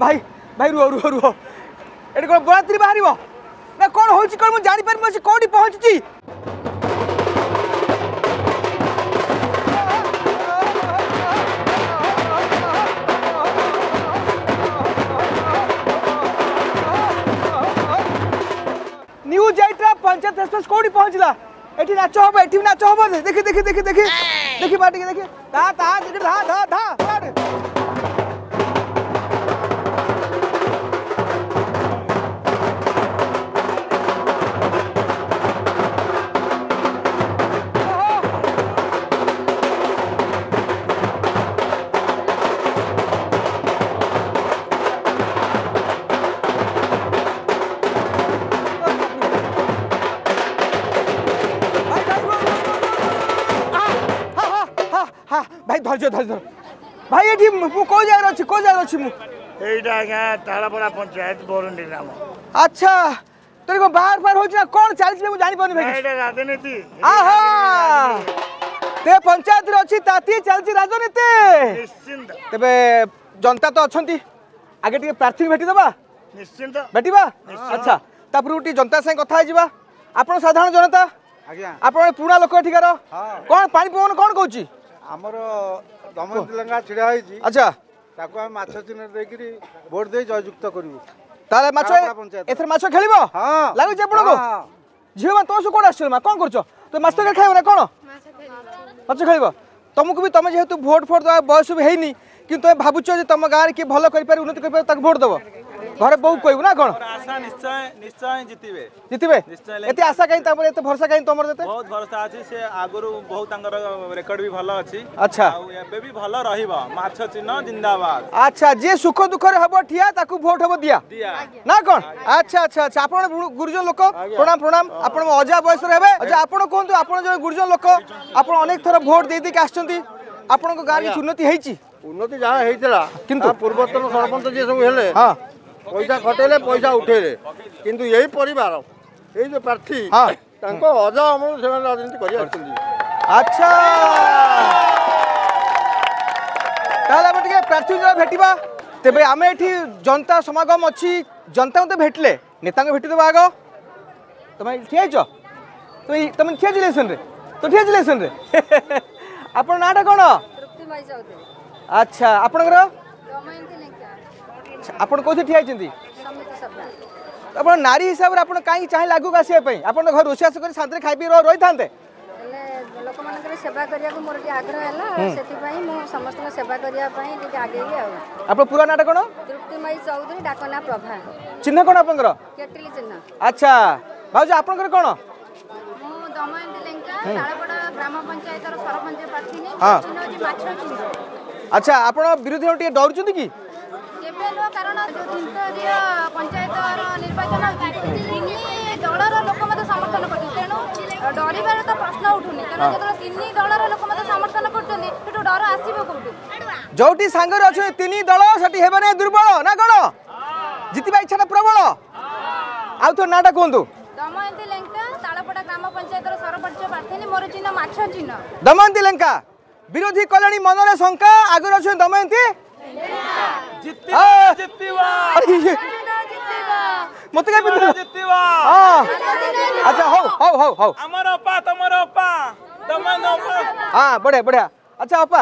भाई भाई रुह रुह रुह ये कौन बरात्री बाहर ना कौन हो जापर कौटी पहुंची पंचायत रेस्पन्स कौटी पहुंचला एठी नाच होबो एठी नाच होबो देखि देखि देखि देखि देखि बाटी के देखि ता ता धा धा धा धरजो धरजो भाई एठी मु को जाय रछि मु एटा गा ताळपडा पंचायत बोरुंडी नाम। अच्छा तोरे को बार बार हो ना कोन चालि छे मु जानि पनि भाई एटा राजनीति आहा ते पंचायत रे अछि ताती चालि छी राजनीति निश्चिंत तबे जनता तो अछंती आगे टिके प्रार्थी भेटी दबा निश्चिंत भेटीबा। अच्छा तापुरुटी जनता संग कथा जिबा आपण साधारण जनता आज्ञा आपण पुणा लोक ठिकार कोन पानी पवन कोन कहउची आमर दमलंगा छिड़ा होई। अच्छा ताको हम माछो दिन देखि बोर्ड दे जयजुक्त करबो ताले माछो एथर माछो खेलिबो। हां लागो जे आपण को झियो मा तो सु कोड आछल मा कोन करछो तो माछो के खाइबो ना कोन माछो खेलिबो तमकु भी तमे जेहेतु वोट फोट बयस भी हेनी किंतु ए भाबुछो जे तम गार के भलो करि पारे उन्नति करि पारे ताक वोट देबो घरे बहु कहबो ना कोन आशा निश्चय निश्चय जीतिबे जीतिबे निश्चय एते आशा काई तापर एते भरोसा काई तमर देते बहुत भरोसा अछि से आगरु बहुत तांगर रेकॉर्ड भी भलो अछि। अच्छा आ एबे भी भलो रहिबो माछ चिन्ह जिंदाबाद। अच्छा जे सुख दुख रे हबो ठिया ताकु वोट हबो दिया ना कोन। अच्छा अच्छा अच्छा आपण गुरुजन लोक प्रणाम प्रणाम आपण अजा बयस रे हेबे अच्छा आपण कोन तो आपण जे गुरुजन लोक आपण अनेक थरा वोट दे दे के आछंती आपण को गार की उन्नति हेछि उन्नति जहा हेइतला किंतु पूर्वतन सरपंच जे सब हेले हां पैसा खटेले पैसा उठेले किंतु यही परिवार यही जो प्रार्थी तांको अजा अमल से राजनीति करी आछंती। अच्छा ताले बटके प्रार्थी जरा भेटिबा तेबे आमे एठी जनता समागम अछि जनता तो भेटले नेता को भेटि देबा आगो तमे ठिया छ तमे तमे ठिया जिलेसन रे तो ठिया जिलेसन रे आपण नाटा कोन तृप्ति माई जाउते। अच्छा आपणकर आपण कौन ठिया आप नारी हिसाब से कहीं चाहे आगे आसपाई आप घर रोष कर शांति खाई पी रही था लोक मानकर सेवा करिया को मोर आग्रह हैला सेति पई मो समस्त को सेवा करिया पई ठीक आगे ही आ आपन पूरा नाटक कोन तृप्ति माई चौधरी डाकना प्रभा चिन्ह कोन आपनकर केटली चिन्ह। अच्छा भाऊजी आपनकर कोन मो दमयंती लेंका ताळपडा ग्राम पंचायत रो सरपंच प्रार्थी ने चिन्ह जी माछो चिन्ह। अच्छा आपन विरोधी टिके डर चुंदी की केबेलो कारण जो तिंतरिय पंचायत रो निर्वाचन तिनी दल रो लोक मते समर्थन करथि तेनो डरी बारे तो प्रश्न उठुनी कारण जतरा तिनी दल रो लोक मते समर्थन करथनि किटो डर आसीबो कोटु जोटी संग रे अछि तिनी दल सठी हेबने दुर्बल ना गणो जितिबा इच्छा ना प्रबल आउ तो नाटा कोंदु दमयंती लेंका ताळपडा ग्राम पंचायत रो सरपंच प्रार्थनी मोर चिन्ह माछ चिन्ह दमयंती लेंका विरोधी कल्याणी मनरे शंका आगर अछि दमयंती जितिबा जितिबा मत के बिंदु जितिबा। हां अच्छा हो हो हो हो हमर अपा तमरो अपा तमनो अपा हां बढ़िया बढ़िया। अच्छा अपा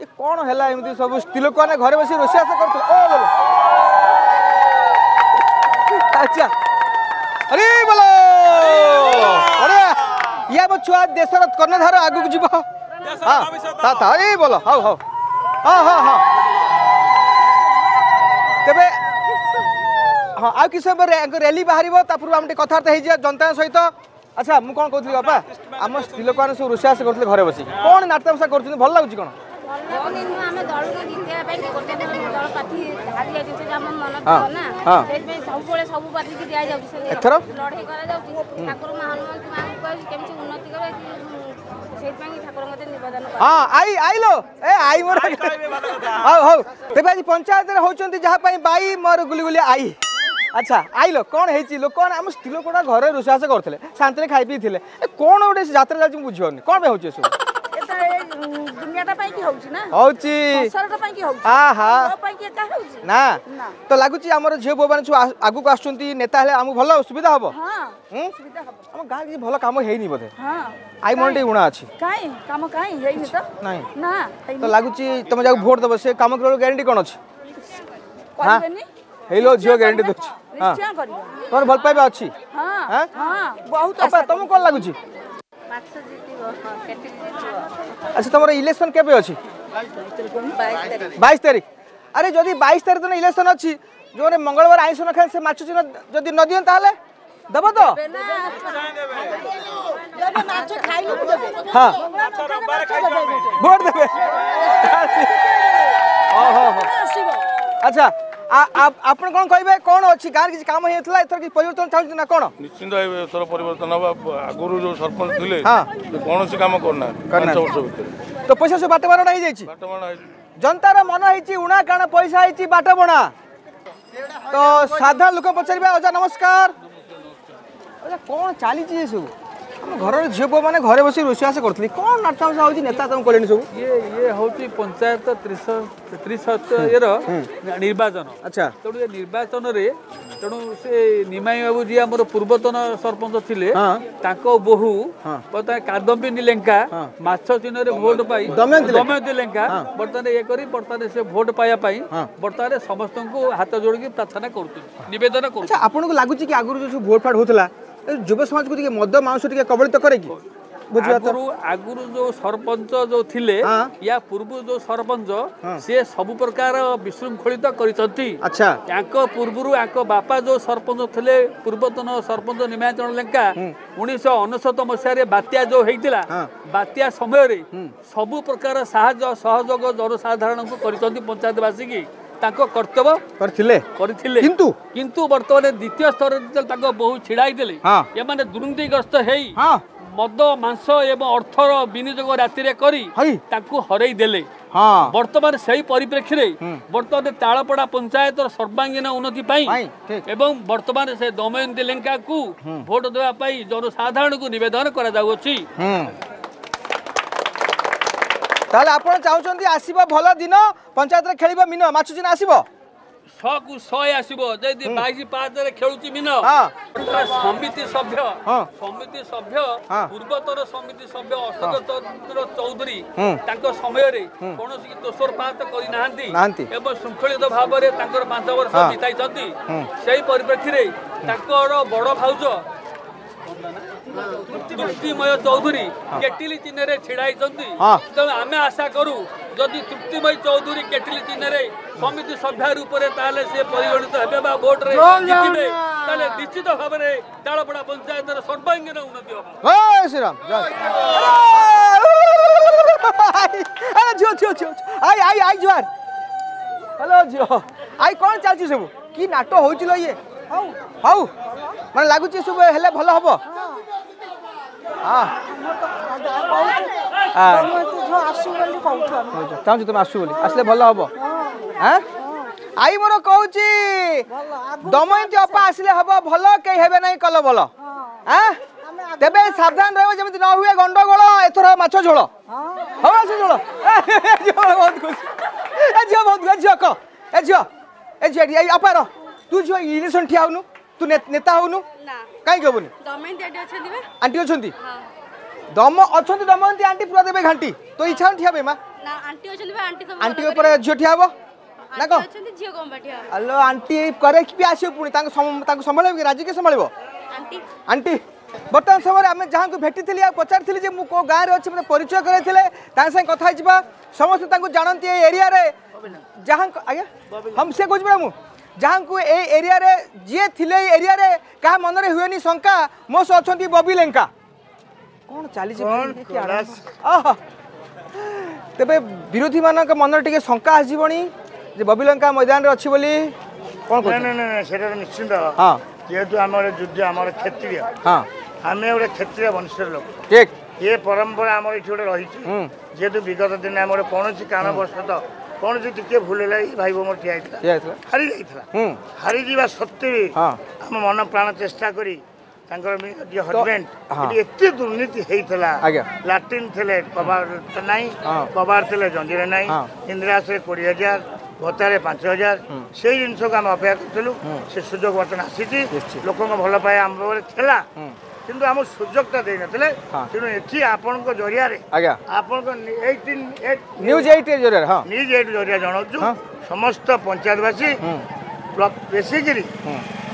ये कोन हैला एमती सब तिलक ने घरे बसी रोसियास करत ओ बोलो। अच्छा अरे बोलो अरे या ब छुआ देशर कर्णधार आगु जीव हां ता ता अरे बोलो हो हो हां हां हां तबे हाँ आ कि समय रैली बाहर तापूर्व आम कथबार्ता हो जनता सहित। अच्छा मुझे कौन कहती बापा आम स्त्रीलोक मैंने सब रोषास करते घर बस कौन नाटकमशा कर भल लगुच कौन पंचायत बाई मोर गुलगुली आई। अच्छा आई लो कौन है ची लो कौन आम स्त्री लोक घर रोषास करते शांति खाई पी थे कौन गोटे जातरा जाऊँ बुझे कौन हो दुनिया टा पई की होउची ना होउची संसार टा पई की होउची आ हा तो पई की का होउची ना तो लागुची हमर जे बोबान छु आगु का आछुंती नेता हले हमु भलो सुविधा हबो हां सुविधा हबो हम गाली भलो काम हेइनी बथे हां आई मोंटे गुणा अछि काई काम काई हेइनी त नाही ना तो लागुची तमे जाउ वोट दबो से काम करलो गारंटी कोन अछि हां हेलो जियो गारंटी दो हां तोर भल पाइबा अछि हां हां बहुत अच्छा तम कोन लागुची 500 जीतीबो कैटिक जीतीबो अच्छा तमरो इलेक्शन केबे अछि 22 तारिख अरे जदी 22 तारिख दिन इलेक्शन अछि जोने मंगलवार आइस न खान से माछु चिन्ह जदी न दियन ताले दबो तो देबे जदी माछु खाइलु देबे हां रबार खाइलु वोट देबे ओहो हो अच्छा आपन कोन कहबे कोन अछि गार किछ काम हेतला एथर कि परिवर्तन चाहि ना कोन निश्चित हेबे एथर परिवर्तन हबा आगुरु जो सरपंच थिले कोन से काम करना 5 वर्ष भीतर तो पैसा से बाटबणा नै जायछि बाटबणा जनता रे मन हेछि उणा कारण पैसा हेछि बाटबणा तो साधारण लोक पचरबे ओजा नमस्कार ओजा कोन चाली छी सब हम घर रे झियो माने घरे बसी रोसियासे करथली कोन नाटक होछि नेता तम कोलेनी सब ये होछि पंचायत 33 येरो निर्वाचन अच्छा तोड़ ये निर्वाचन रे तणु से निमाई बाबू जी हमर पूर्वतन सरपंच थिले ताको बहु पता कादम्बी निलेंका माछ चिन्ह रे वोट पाई दमे दिलेंका बर्तन ये करी बर्तन से वोट पाया पाई बर्तन समस्त को हाथ जोड़ के प्रार्थना करथु निवेदन करथु अच्छा आपन को लागु छी कि आगुर जो वोट फाट होतला युवा समाज को मद मांस कबलित करे कि आगुरु जो सरपंच जो थिले या पूर्व जो सरपंच से सब प्रकार विशृंखलित करिसथि अच्छा याको पूर्वरु याको बापा जो सरपंच थिले पूर्वतन सरपंच निमायचरण लेंका 1999 मसियारे बात्या जो हेतिला बात्या समय रे सब प्रकार सहायता सहयोग जनसाधारण को करिसथि पंचायतवासी की ताको कर्तव्य करथिले करथिले किंतु किंतु वर्तमान द्वितीय स्तर रे ताको बहु छिडाई देले ये माने दुर्नीतिग्रस्त हेई हां मद मांस एवं अर्थर विनियोग राति हरई देले हाँ। बर्तमान से ही परिप्रेक्षी बर्तमान तालपड़ा पंचायत सर्वांगीन उन्नति एवं बर्तमान से दमयंती लेंका को भोट देवाई जनसाधारण को निवेदन करा चाहते आसवा भल दिन पंचायत खेल मीन माछुचिना आसव 100 को 100 आसीबो जदी 22.5 रे खेलुची मिन समिति सभ्य पूर्वतर समिति सभ्य अशोक चौधरी तांको समय रे कोनोसी तोसर पात करि नाहंती एवं शृंखलित भाव रे तांकर 5 वर्ष बिताई छथि सेही परिप्रेक्षी रे तांकर बड़ भाउज तृप्तिमय चौधरी केटिली चिन्ह रे छिड़ाई छथि त आमे आशा करू जदि तृप्तिमय चौधरी केटिली चिन्ह रे समिति सभ्य रूपरे ताले से परिगणित हेबे बा वोट रे जितबे ताले निश्चित भाव रे तालपड़ा पंचायत रे सर्वांगीन उन्नति होबो जय श्री राम जय अरे जो जो जो आई आई आई जुआर हेलो जो आई कोन चालची सब की नाटो होइचलो ये हौ हौ माने लागुची सब हेले भलो हबो हां हां जो आसु बोली कहथो ताउ तुम आसु बोली असले भलो हबो हां आई मोर कहूची दमयंती अपा आसले हबो भलो के हेबे नाही कलो भलो हां तबे सावधान रहबो जेमति न हुए गंडगोल एथरो माछ झोल हां हो माछ झोल झोल बहुत खुश ए झियो बहुत गजो को ए झियो आई अपा रो तू जो इलेक्शन ठिया होनु तू नेता होनु ना काई गबुनी दमयंती आंटी अछंती बे आंटी अछंती हां दम अछंती दमयंती आंटी पूरा देबे घांटी तो इछा ठिया बे मा ना आंटी अछंती बे आंटी सब आंटी ऊपर झियो ठिया हबो ना को अछंती झियो कोम बठिया हेलो आंटी करे कि आसी पुनी तांग तांग संभाळबे राज्य के संभाळबो आंटी आंटी बर्तमान समय रे हमें जहां को भेटिथिली आ पचारथिली जे मु को गां रे अछि मने परिचय करैथिले तांग संग कथा हिजबा समस्त तांग जानंती ए एरिया रे जहां आगे हम से कोजबा मु जहां को ए एरिया रे जे थिले एरिया रे का मन रे हुएनी शंका मो से अछंती बबी लेंका कोन चाली जे कि आहा तबे विरोधी मानक मन टिके शंका आजीबणी जे बबी लेंका मैदान रे अछि बोली कोन को ना ना सेटा निश्चित हां जेतु हमर युद्ध हमर क्षेत्रीय हां हमें ओरे क्षेत्रीय वंशर लोक ठीक ये परंपरा हमर इठोडे रही छी जेतु विगत दिन हमर कोनोसी कारण वर्षत कोन जे टिके भूलेला भाई मोर ठिया आइतला हरि जाइतला हरि जीवा सत्य हम मन प्राण चेष्टा करी हस्बैंड एते दुर्नीति हेइथला लैट्रिन थेले कबार नाही कबार थेले जंजीरे नाही इंदिरा से 20,000 भत्तारे 5,000 से जिनस को आम अपेक्षा करूँ से सुजोग बर्तन आसी लोक भल पाए आम थेला किंतु आम सुजोगता दे नथिले तेणु एठी आपन को जरिया रे आपन को 18 News8 जरिया हां News8 जरिया जणाउछु समस्त पंचायतवासी ब्लॉक बेसिकली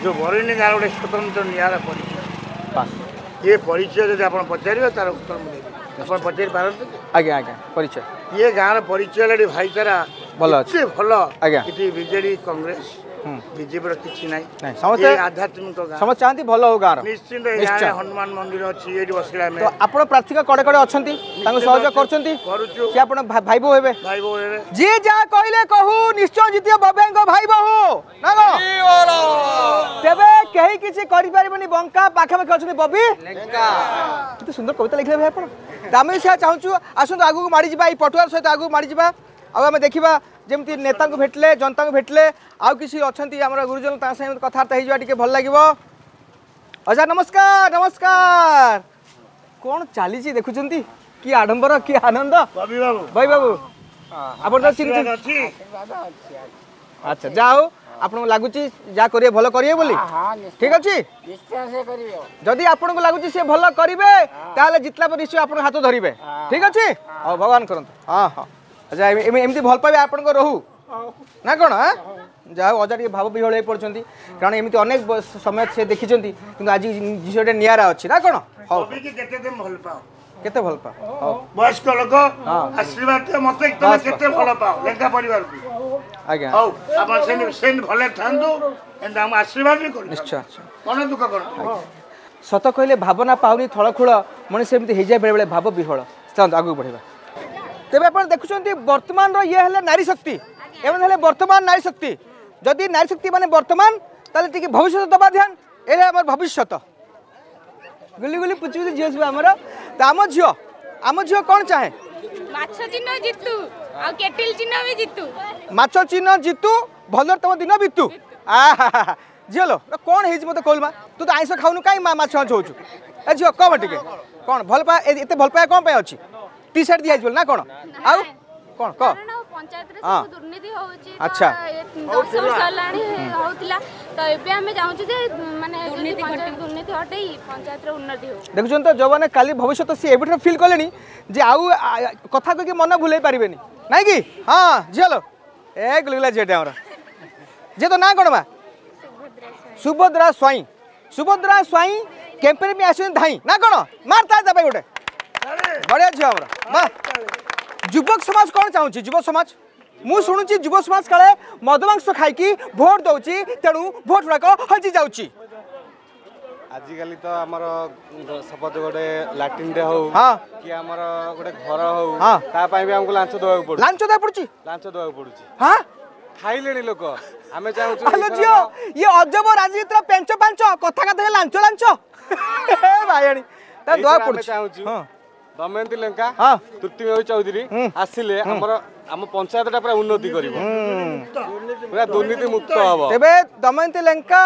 जो बरैनी गार गोटे स्वतंत्र नियारा परिचय ये परिचय जब आप पचारे तार उत्तर मुझे आप पचारि पारते आज्ञा आज्ञा परिचय ये गाँव परिचय भाईचारा भल अच्छे भल आज्ञा ये बीजेडी कांग्रेस बीजेपी किसी ना समस्त आध्यात्मिक समस्त चाहती भल हो गाँव निश्चिंत हनुमान मंदिर अच्छी ये बसला आप प्रार्थी कड़े कड़े अच्छा सहयोग कर भाई बो हे भाई बो हे जी जहाँ कहले कहू निश्चय जीत बबे भाई बो तेरे कहीं किसी करें बंका पाखापाखि अच्छे बबी कितने सुंदर कविता लिखले भाई आप आम से चाहूँ आसतु आगे माड़ी जा पटुआर सहित आगे माड़ी जा आम देखा जमी नेता को भेटले जनता को भेटले आउ किसी अच्छा आम गुरुजन तक कथबार्ता हो भल लगे अच्छा नमस्कार नमस्कार कौन चली देखुं कि आडंबर कि आनंद भाई बाबू आप अच्छा जाओ आप लगुच जहाँ करेंगे भल करेंगे बोली ठीक अच्छे जदि आपन को लगुच सी भल करेंगे ताल जितला पर निश्चय आप हाथ धरवे ठीक अच्छे हाँ भगवान करते हाँ हाँ अच्छा एमती भल पाए आप रो ना कौन जाओ अजा टे भाव विहल हो पड़ते कारण एमती अनेक समय से देखी कि आज झीटे निरा अच्छी ना कौन हाँ केते भल पाओ वयस्क लोक आशीर्वाद मते एकदम केते भल पाओ लेका परिवार को आज्ञा हो अपन सेन सेन भले थांदो एंड हम आशीर्वाद भी कर निश्चय अच्छा कोन दुख कर सत कहले भावना पाउनी थळखुळ मन सेमति हे जाय बेले बेले भाव बिहोळ चंद आगु बढेबा तेबे अपन देखुछंती वर्तमान रो ये हले नारी शक्ति एमन हले वर्तमान नारी शक्ति जदी नारी शक्ति माने वर्तमान ताले टिके भविष्य दबा ध्यान एले हमर भविष्य गुली गुली पुछी झी सब आम झील कौन चाहे माछ चिन्ह जीतू भल तुम दिन बीतू आ झील कौन है मत कहल तू तो आईस खाऊन कहीं माछ होचु ए झील कह टे कौन भल पाए एत भल पाए कौन अच्छी टी सार्ट दिया ना कौन आउ कौन कह दुर्नीति अच्छा देखुन तो जो मैंने काली भविष्य तो सी एबिटर फिल कले कथा कह मन भूल पारे ना कि हाँ झील ए गुलगुला झीटे आम झी तो ना कौन मा सुभद्रा स्वाई सुभद्रा स्वाई कैंपेन भी आस धाई ना कौन मार ता गोटे बढ़िया झी आम युवक समाज कौन चाहूँगी युवक समाज मु शुणुची युवक समाज काले मदमांस खाई भोट दौची तेणु भोट गुड़ाक हजि जाऊँगी आजिकल तो आम सपोज गोटे लाट्रीन हो हाँ कि आमर गोटे घर हो हाँ भी आमको लांच देवाक पड़ू लांच देवाक पड़ू लांच देवाक पड़ू हाँ खाइले लोक आम चाहूँ झील ये अजब राजनीतिर पेंच पांच कथा कथा लांच लांच भाई देवाक पड़ू चाहूँ दमयंती लंका तृप्ति चौधरी आसिले आम पंचायत पूरा उन्नति कर पूरा दुर्नीति मुक्त हम तेरे दमयंती लंका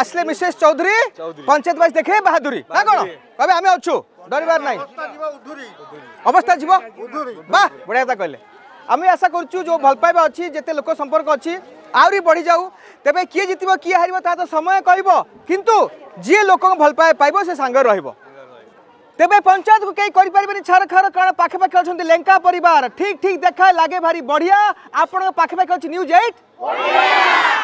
आसिले मिसेस चौधरी पंचायत वाइज देखे बहादुरी ना कौन कभी आम अच्छु डर ना अवस्था जीव वाह बढ़िया क्या कहले आम आशा करूँ जो भल पाइबा अच्छी जिते लोक संपर्क अच्छी आहरी बढ़ी जाऊ तेरे किए जितब किए हार तो समय कह कितु जी लोक भल पाए पाइब से सांग र तेबे पंचायत को कई करें छार खार कारण पाखापाखि अच्छा लेंका परिवार ठीक ठीक देखा लागे भारी बढ़िया आपन पाखापाखि अच्छी News8